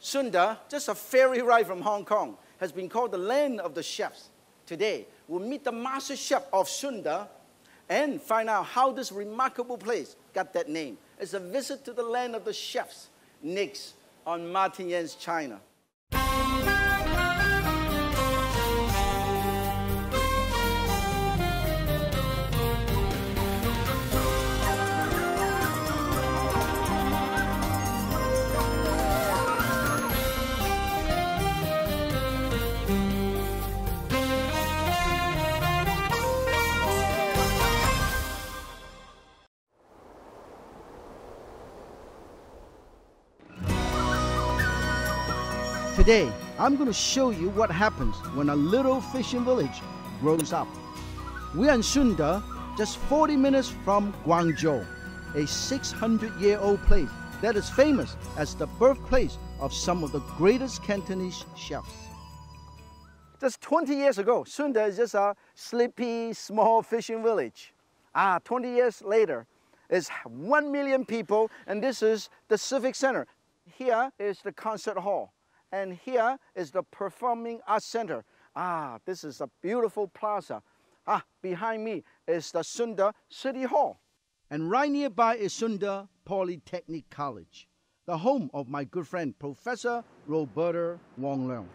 Sunda, just a ferry ride from Hong Kong, has been called the land of the chefs. Today, we'll meet the master chef of Sunda and find out how this remarkable place got that name. It's a visit to the land of the chefs, next on Martin Yan's China. Today, I'm going to show you what happens when a little fishing village grows up. We are in Sunda, just 40 minutes from Guangzhou, a 600-year-old place that is famous as the birthplace of some of the greatest Cantonese chefs. Just 20 years ago, Sunda is just a sleepy, small fishing village. 20 years later, it's 1 million people, and this is the civic center. Here is the concert hall. And here is the Performing Arts Center. This is a beautiful plaza. Behind me is the Sunda City Hall. And right nearby is Sunda Polytechnic College, the home of my good friend, Professor Roberta Wong Leung.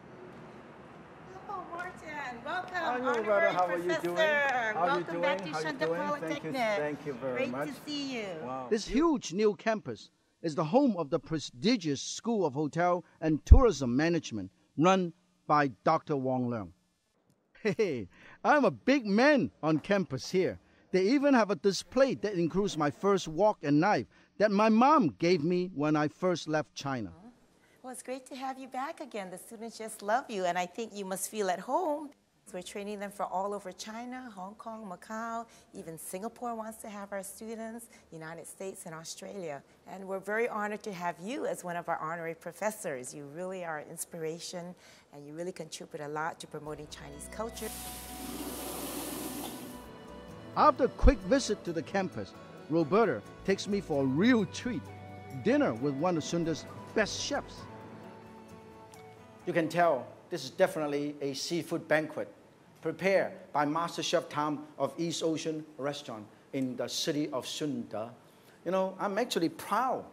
Hello, Martin. Welcome. Hello, Roberta. How are you doing? Welcome back to Sunda Polytechnic. Thank you very much. Great to see you. Wow. This huge new campus is the home of the prestigious School of Hotel and Tourism Management, run by Dr. Wong Leung. Hey, I'm a big man on campus here. They even have a display that includes my first wok and knife that my mom gave me when I first left China. Well, it's great to have you back again. The students just love you, and I think you must feel at home. We're training them for all over China, Hong Kong, Macau, even Singapore wants to have our students, United States and Australia. And we're very honored to have you as one of our honorary professors. You really are an inspiration and you really contribute a lot to promoting Chinese culture. After a quick visit to the campus, Roberta takes me for a real treat, dinner with one of Sunda's best chefs. You can tell this is definitely a seafood banquet prepared by Master Chef Tan of East Ocean Restaurant in the city of Sunda. You know, I'm actually proud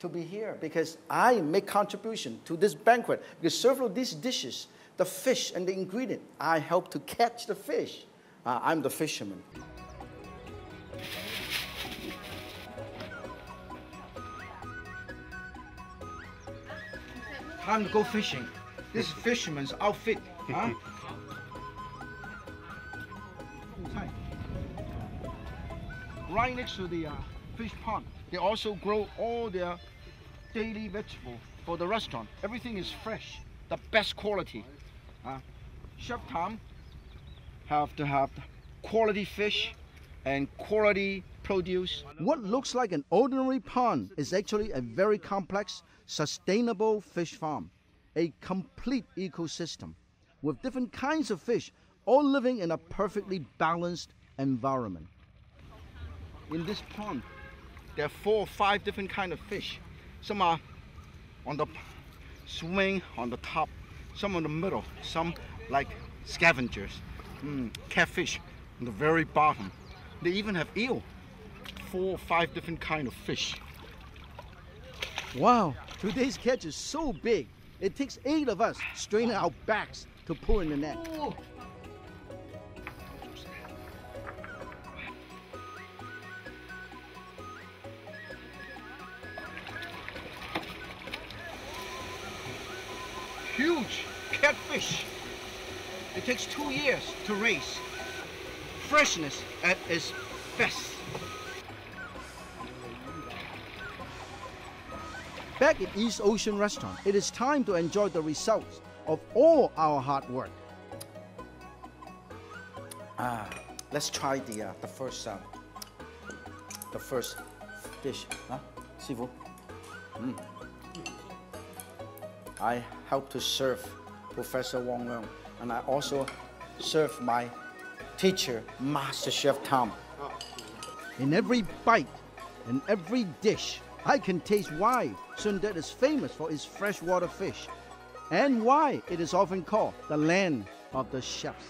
to be here because I make contribution to this banquet because several of these dishes, the fish and the ingredient, I help to catch the fish. I'm the fisherman. Time to go fishing. This fisherman's outfit, huh? Right next to the fish pond, they also grow all their daily vegetables for the restaurant. Everything is fresh, the best quality. Chef Tan have to have quality fish and quality produce. What looks like an ordinary pond is actually a very complex, sustainable fish farm. A complete ecosystem with different kinds of fish, all living in a perfectly balanced environment. In this pond, there are 4 or 5 different kinds of fish. Some are on the swing, on the top, some in the middle, some like scavengers, catfish on the very bottom. They even have eel, 4 or 5 different kinds of fish. Wow, today's catch is so big. It takes 8 of us straining our backs to pull in the net. Ooh. Huge catfish. It takes 2 years to raise. Freshness at its best. Back at East Ocean Restaurant, it is time to enjoy the results of all our hard work. Let's try the first dish, huh? Sifu. I help to serve Professor Wong Leung, and I also serve my teacher, Master Chef Tan. In every bite, in every dish, I can taste why Sunda is famous for its freshwater fish and why it is often called the land of the chefs.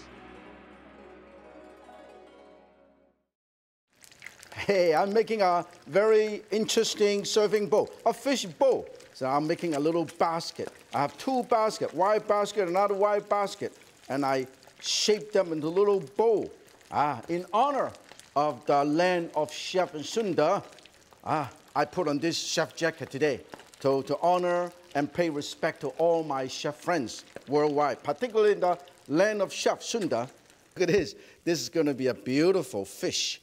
Hey, I'm making a very interesting serving bowl, a fish bowl. So I'm making a little basket. I have two baskets, wide basket, another wide basket, and I shape them into little bowl. In honor of the land of Chef Sunda, I put on this chef jacket today to honor and pay respect to all my chef friends worldwide, particularly in the land of Chef Sunda. Look at this. This is going to be a beautiful fish.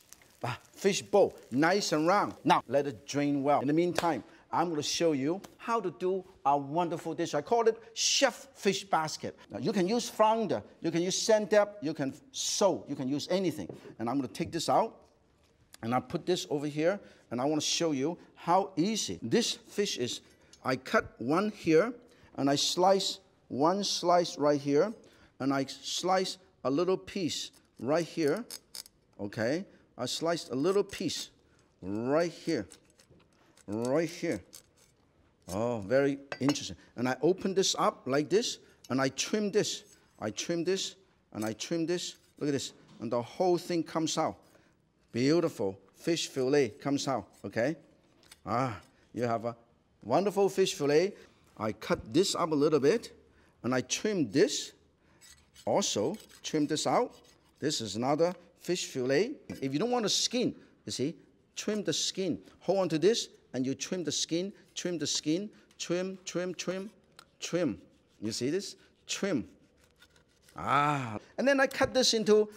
Fish bowl, nice and round. Now, let it drain well. In the meantime, I'm going to show you how to do a wonderful dish. I call it chef fish basket. Now, you can use flounder, you can use sandab, you can sew, you can use anything. And I'm going to take this out, and I'll put this over here, and I want to show you how easy this fish is. I cut one here, and I slice one slice right here, and I slice a little piece right here, okay? I sliced a little piece right here. Right here. Oh, very interesting. And I open this up like this, and I trim this. I trim this, and I trim this. Look at this. And the whole thing comes out. Beautiful fish fillet comes out, okay? You have a wonderful fish fillet. I cut this up a little bit, and I trim this. Also, trim this out. This is another fish fillet. If you don't want the skin, you see, trim the skin. Hold on to this, and you trim the skin, trim the skin, trim, trim, trim, trim. You see this? Trim. And then I cut this into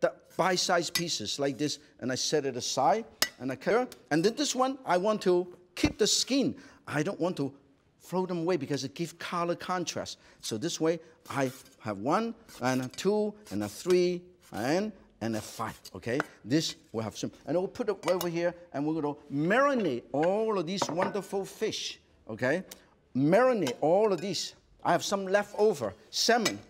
the bite-sized pieces like this, and I set it aside, and I cut. And then this one, I want to keep the skin. I don't want to throw them away because it gives color contrast. So this way, I have one, and a two, and a three, and a five, okay? This will have some, and we'll put it over here, and we're gonna marinate all of these wonderful fish, okay? Marinate all of these. I have some leftover salmon.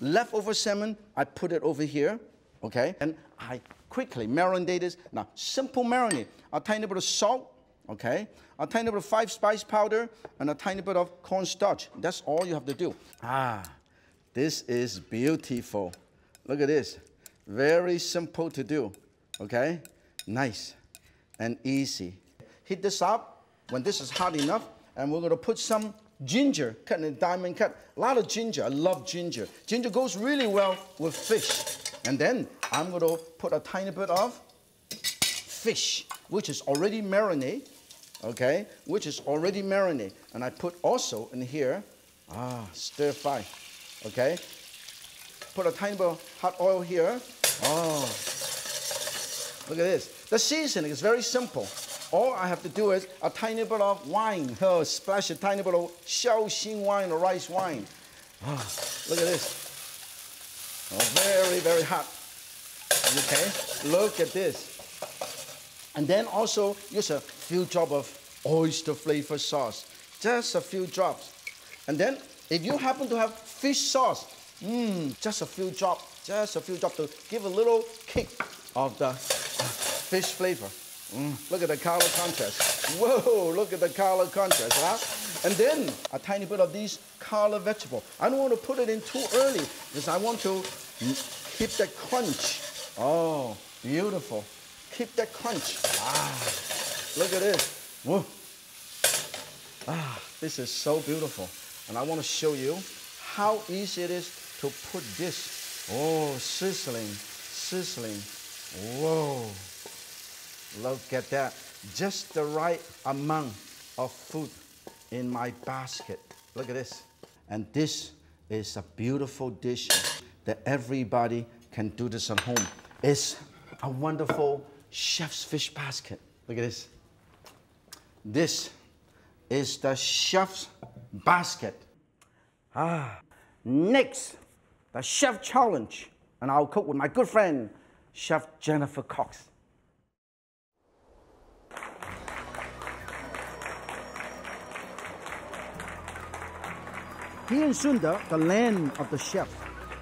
Leftover salmon, I put it over here, okay? And I quickly marinate this. Now, simple marinade, a tiny bit of salt, okay? A tiny bit of five spice powder, and a tiny bit of cornstarch. That's all you have to do. This is beautiful. Look at this. Very simple to do, okay? Nice and easy. Heat this up when this is hot enough, and we're gonna put some ginger, cut in a diamond cut. A lot of ginger, I love ginger. Ginger goes really well with fish. And then I'm gonna put a tiny bit of fish, which is already marinated, okay? Which is already marinated. And I put also in here, stir fry, okay? Put a tiny bit of hot oil here. Look at this. The seasoning is very simple. All I have to do is a tiny bit of wine. Splash a tiny bit of Xiaoxing wine or rice wine. Look at this. Very, very hot. Okay, look at this. And then also use a few drops of oyster flavor sauce. Just a few drops. And then if you happen to have fish sauce, just a few drops to give a little kick of the fish flavor. Look at the color contrast. Whoa, look at the color contrast, And then a tiny bit of these color vegetable. I don't want to put it in too early because I want to keep that crunch. Oh, beautiful. Keep that crunch. Look at this. Whoa. This is so beautiful. And I want to show you how easy it is to put this. Sizzling, sizzling. Whoa. Look at that. Just the right amount of food in my basket. Look at this. And this is a beautiful dish that everybody can do this at home. It's a wonderful chef's fish basket. Look at this. This is the chef's basket. Next, the chef challenge, and I'll cook with my good friend, Chef Jennifer Cox. Here in Sunda, the land of the chef,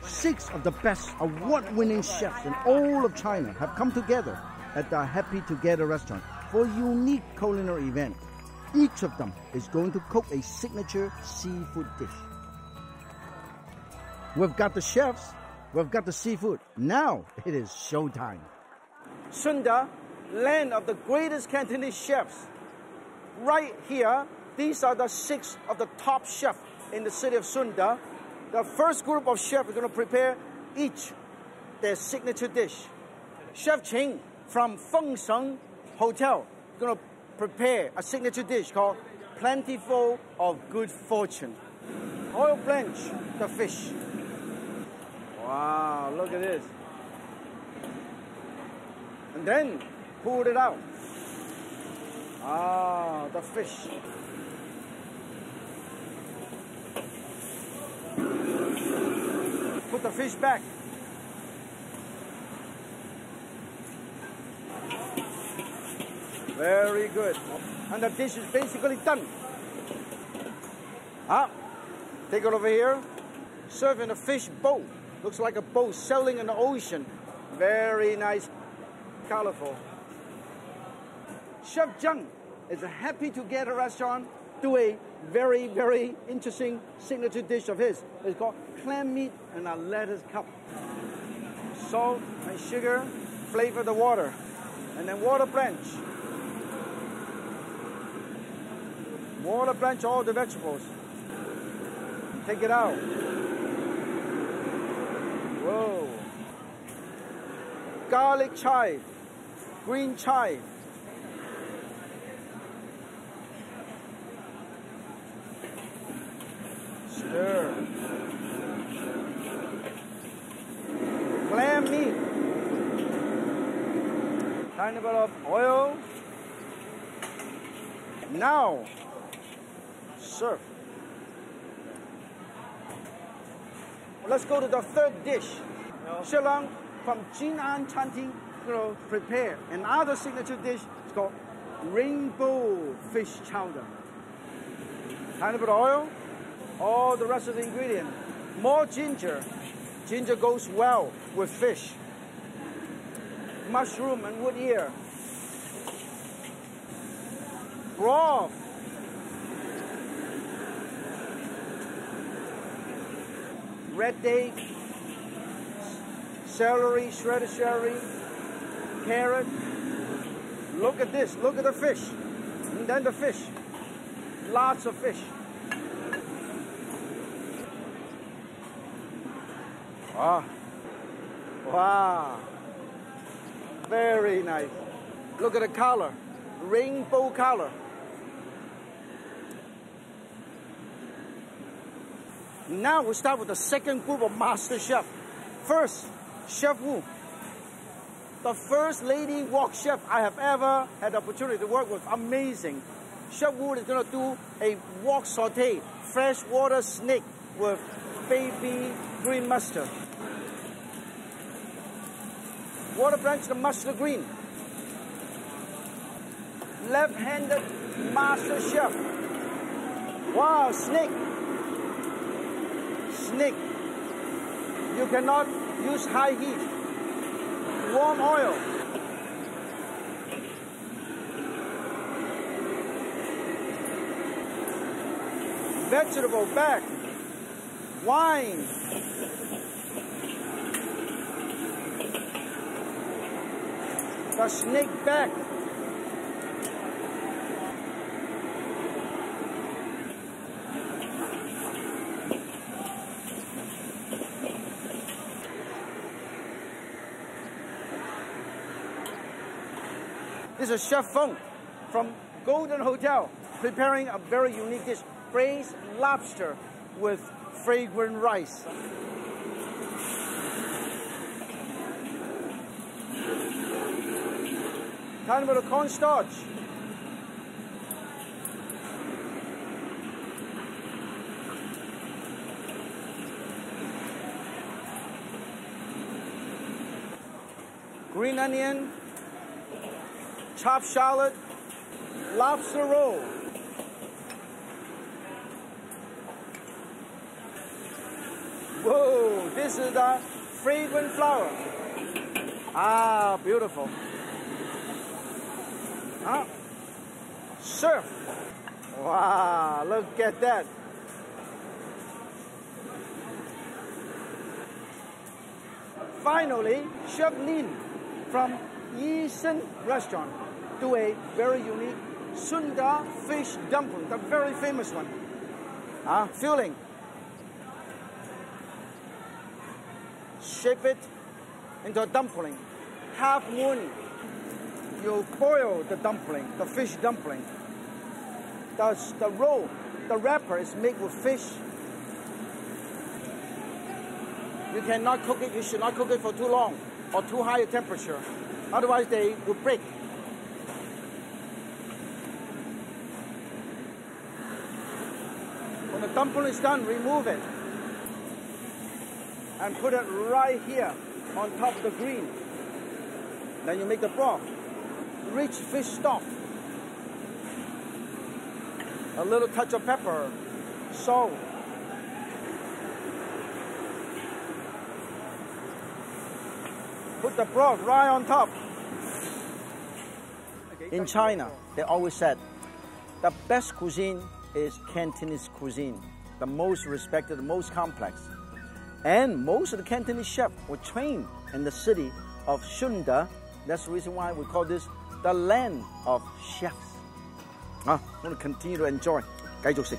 6 of the best award-winning chefs in all of China have come together at the Happy Together restaurant for a unique culinary event Each of them is going to cook a signature seafood dish. We've got the chefs, we've got the seafood. Now it is showtime. Sunda, land of the greatest Cantonese chefs. Right here, these are the 6 of the top chefs in the city of Sunda. The first group of chefs are going to prepare each their signature dish. Chef Ching from Feng Sheng Hotel is going to prepare a signature dish called Plentiful of Good Fortune. Oil blanch the fish. Wow, look at this. And then pulled it out. Ah, the fish. Put the fish back. Very good. And the dish is basically done. Ah, take it over here. Serve in a fish bowl. Looks like a boat sailing in the ocean. Very nice. Colorful. Chef Zheng is happy to get a restaurant do a very, very interesting signature dish of his. It's called clam meat and a lettuce cup. Salt and sugar, flavor the water, and then water blanch. Water blanch all the vegetables. Take it out. Whoa. Garlic chive. Green chive. Stir. Clam meat. Tiny bit of oil. Now, serve. Let's go to the third dish. Shilong from Jinan Chanting, prepare another signature dish. It's called rainbow fish chowder. Tiny bit of oil, all the rest of the ingredient. More ginger. Ginger goes well with fish. Mushroom and wood ear. Broth. Red date. Celery, shredded celery, carrot. Look at this, look at the fish. And then the fish. Lots of fish. Ah. Wow. Very nice. Look at the color. Rainbow color. Now we start with the second group of master chefs. First, Chef Wu, the first lady wok chef I have ever had the opportunity to work with. Amazing. Chef Wu is going to do a wok sauté, freshwater snake with baby green mustard. Water blanch the mustard green. Left-handed master chef. Wow, snake. Snake. You cannot use high heat. Warm oil. Vegetable back. Wine. The snake back. This is Chef Feng from Golden Hotel preparing a very unique dish, braised lobster with fragrant rice. Tiny bit of cornstarch. Green onion. Chopped shallot, lobster roll. Whoa, this is the fragrant flower. Ah, beautiful. Huh? Serve. Wow, look at that. Finally, Chef Lin from Yi Sen Restaurant do a very unique Sunda fish dumpling, the very famous one. Filling. Shape it into a dumpling. Half moon. You boil the dumpling, the fish dumpling. The roll, the wrapper is made with fish. You cannot cook it, you should not cook it for too long or too high a temperature. Otherwise they will break. When the dumpling is done, remove it. And put it right here on top of the green. Then you make the broth. Rich fish stock. A little touch of pepper, salt. Put the broth right on top. In China, they always said, the best cuisine is Cantonese cuisine. The most respected, the most complex. And most of the Cantonese chefs were trained in the city of Shunde. That's the reason why we call this the land of chefs. I'm going to continue to enjoy. 繼續食。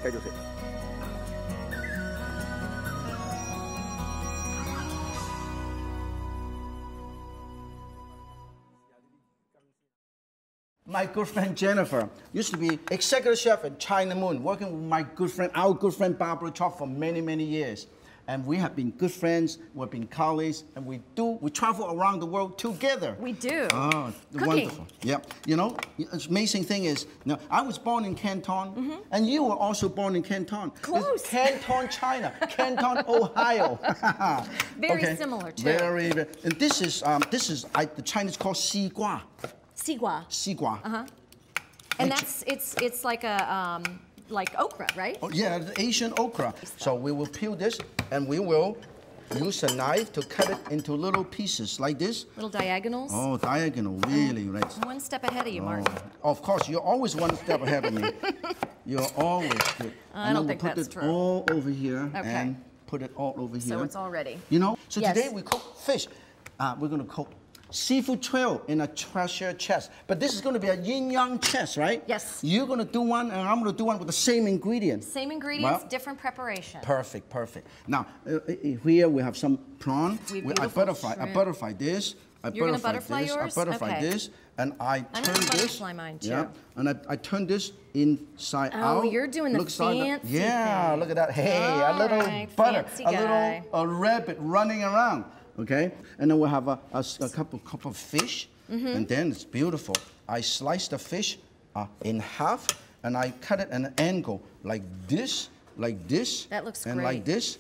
My good friend Jennifer used to be executive chef at China Moon, working with my good friend, our good friend Barbara Chalk for many, many years. And we have been good friends, we've been colleagues, and we travel around the world together. We do. Oh, cooking. Wonderful. Yep. You know, the amazing thing is, you know, I was born in Canton, and you were also born in Canton. Close. It's Canton, China. Canton, Ohio. Very similar, too. Very, very. And this is the Chinese call xigua. Xigua. Xigua. Uh-huh. And that's, it's like a... like okra, right? Oh, yeah, the Asian okra. So we will peel this and we will use a knife to cut it into little pieces like this. Little diagonals? Oh, diagonal, really, right. One step ahead of you, Martin. Oh, of course, you're always one step ahead of me. You're always good. I don't think that's true. And we'll put it all over here and put it all over here. So it's all ready. You know, so today we cook fish. We're going to cook seafood trail in a treasure chest. But this is going to be a yin-yang chest, right? Yes. You're going to do one, and I'm going to do one with the same ingredients. Same ingredients, well, different preparation. Perfect, perfect. Now, here we have some prawn. I butterfly this. You're going to butterfly yours? I butterfly this, and I turn this. I'm going to butterfly mine, too. Yeah, and I turn this inside out. Oh, you're doing the fancy thing. Look at that. Hey, a little butter, a little rabbit running around. Okay, and then we'll have a cup of fish, and then it's beautiful. I slice the fish in half, and I cut it at an angle, like this, that looks and great. Like this.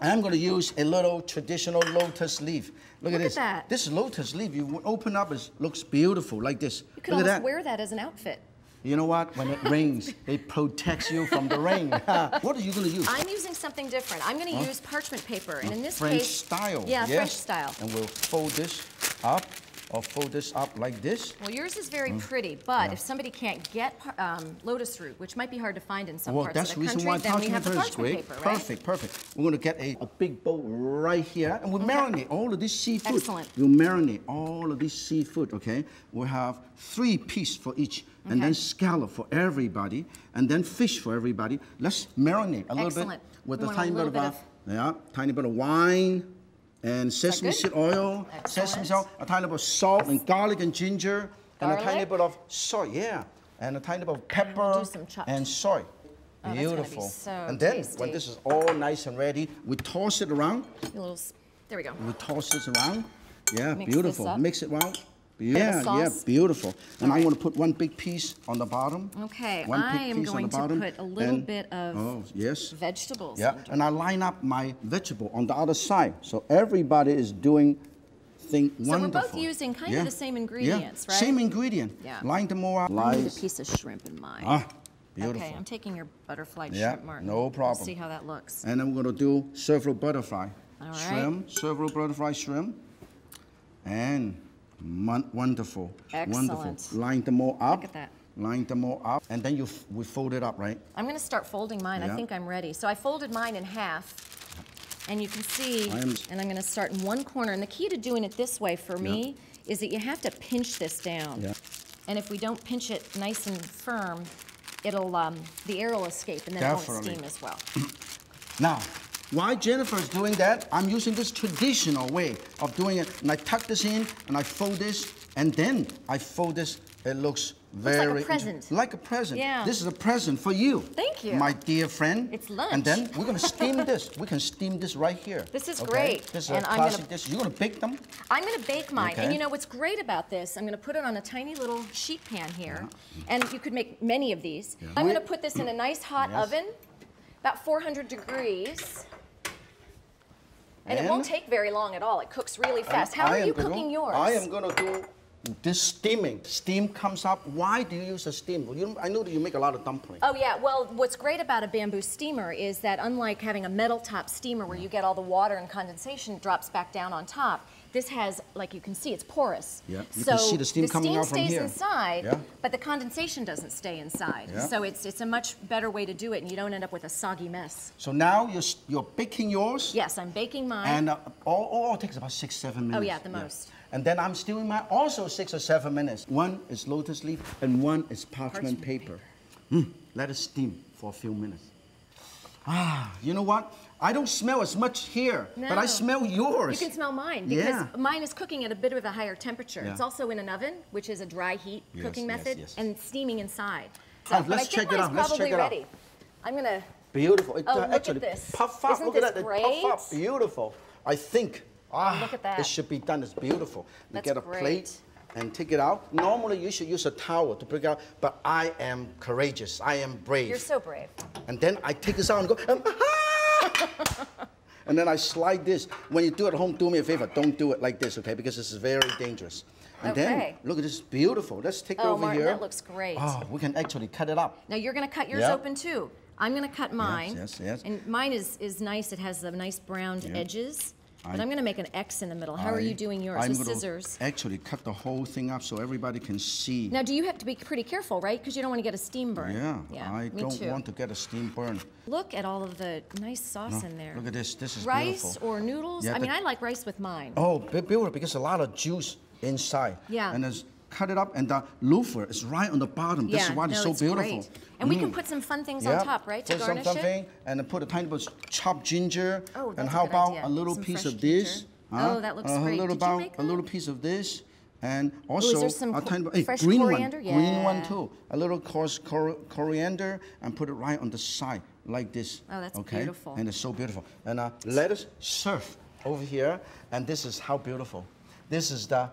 And I'm going to use a little traditional lotus leaf. Look at this. This lotus leaf, you open up, it looks beautiful, like this. You could almost wear that as an outfit. You know what? When it rains, it protects you from the rain. What are you going to use? I'm using something different. I'm going to use parchment paper, and in this case, French style. Yeah, yes. French style. And we'll fold this up, or fold this up like this. Well, yours is very pretty, but if somebody can't get lotus root, which might be hard to find in some parts of the country, then we have the parchment paper, right? Perfect, perfect. We're going to get a big bowl right here, and we'll marinate all of this seafood. Excellent. We'll marinate all of this seafood, okay? We'll have 3 pieces for each. Okay. And then scallop for everybody, and then fish for everybody. Let's marinate a little bit with a tiny bit of wine and sesame seed oil, a tiny bit of salt and garlic and ginger, and a tiny bit of soy, and a tiny bit of pepper and soy. Oh, beautiful. So and then when this is all nice and ready, we toss it around. There we go. We toss this around. Yeah, beautiful. Mix it around. Yeah, yeah, beautiful. And I'm going to put one big piece on the bottom. Okay, I am going to put a little bit of vegetables. Yeah, and I line up my vegetable on the other side. So everybody is doing things wonderful. So we're both using kind of the same ingredients, right? Same ingredient. Yeah. Line them all up. I need a piece of shrimp in mine. Ah, beautiful. Okay, I'm taking your butterfly shrimp, Martin. No problem. Let's see how that looks. And I'm going to do several butterfly shrimp, several butterfly shrimp, and... Wonderful. Excellent. Wonderful. Line them all up. Look at that. line them all up, and then we fold it up, right? I'm gonna start folding mine. Yeah. I think I'm ready. So I folded mine in half, and you can see, and I'm gonna start in one corner. And the key to doing it this way for me is that you have to pinch this down. Yeah. And if we don't pinch it nice and firm, it'll the air will escape, and then it won't steam as well. Now, while Jennifer's doing that, I'm using this traditional way of doing it. And I tuck this in, and I fold this, and then I fold this. It looks very... like a present. Like a present. Yeah. This is a present for you. Thank you. My dear friend. It's lunch. And then we're going to steam this. We can steam this right here. This is great. This is a classic dish. You're going to bake them? I'm going to bake mine. Okay. And you know what's great about this? I'm going to put it on a tiny little sheet pan here. Yeah. And you could make many of these. Yeah. I'm going to put this in a nice hot oven, about 400 degrees. And it won't take very long at all. It cooks really fast. How are you cooking yours? I am going to do... this steaming. Steam comes up. Why do you use a steam? You, I know that you make a lot of dumplings. Oh yeah, well what's great about a bamboo steamer is that unlike having a metal top steamer where you get all the water and condensation drops back down on top, this has, like you can see, it's porous. Yeah, you can see the steam coming out from here. The steam stays inside, but the condensation doesn't stay inside. Yeah. So it's a much better way to do it, and you don't end up with a soggy mess. So now you're baking yours? Yes, I'm baking mine. And all takes about 6-7 minutes. Oh yeah, the most. And then I'm steaming mine, also 6 or 7 minutes. One is lotus leaf, and one is parchment paper. Let it steam for a few minutes. Ah, you know what? I don't smell as much here, but I smell yours. You can smell mine, because mine is cooking at a bit of a higher temperature. Yeah. It's also in an oven, which is a dry heat cooking method, and steaming inside. So, let's check it out. Let's check it out. I'm going to... Beautiful. It, oh, actually, look at this. Puff up. Isn't look at that. Great? It puff up. Beautiful. I think, look at that. It should be done. It's beautiful. You get a plate and take it out. Normally, you should use a towel to pick it out, but I am courageous. I am brave. You're so brave. And then I take this out and go, and then I slide this. When you do it at home, do me a favor. Don't do it like this, okay? Because this is very dangerous. And then, look at this, beautiful. Let's take it over Martin, here. Oh, that looks great. Oh, we can actually cut it up. Now, you're going to cut yours open, too. I'm going to cut mine. Yes, yes, yes. And mine is nice. It has the nice browned edges. But I'm going to make an X in the middle. How are you doing yours with scissors? Actually, cut the whole thing up so everybody can see. Now, do you have to be pretty careful, right? Because you don't want to get a steam burn. Yeah, I don't want to get a steam burn. Look at all of the nice sauce in there. Look at this. This is beautiful. Rice or noodles? Yeah, I mean, I like rice with mine. Oh, beautiful, because a lot of juice inside. Yeah. And there's... cut it up, and the loafer is right on the bottom. This is why it's so beautiful. Great. And we can put some fun things on top, right, to garnish it? And then put a tiny bit of chopped ginger. Oh, that's and how a good about idea. A little some piece of this? Huh? Oh, that looks great. A little piece of this, and also a tiny bit green coriander? One, green one too. A little coarse coriander, and put it right on the side like this. Oh, that's beautiful. And it's so beautiful. And let us serve over here, and this is how beautiful. This is the.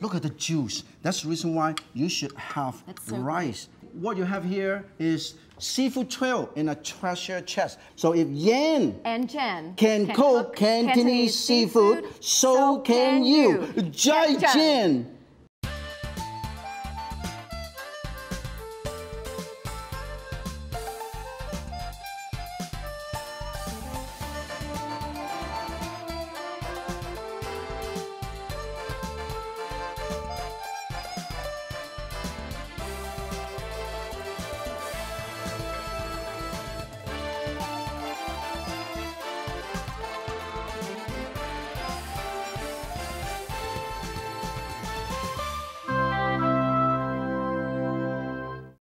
Look at the juice. That's the reason why you should have rice. What you have here is seafood trail in a treasure chest. So if Yan and Jen can cook Cantonese seafood, so can you. Jai Jen.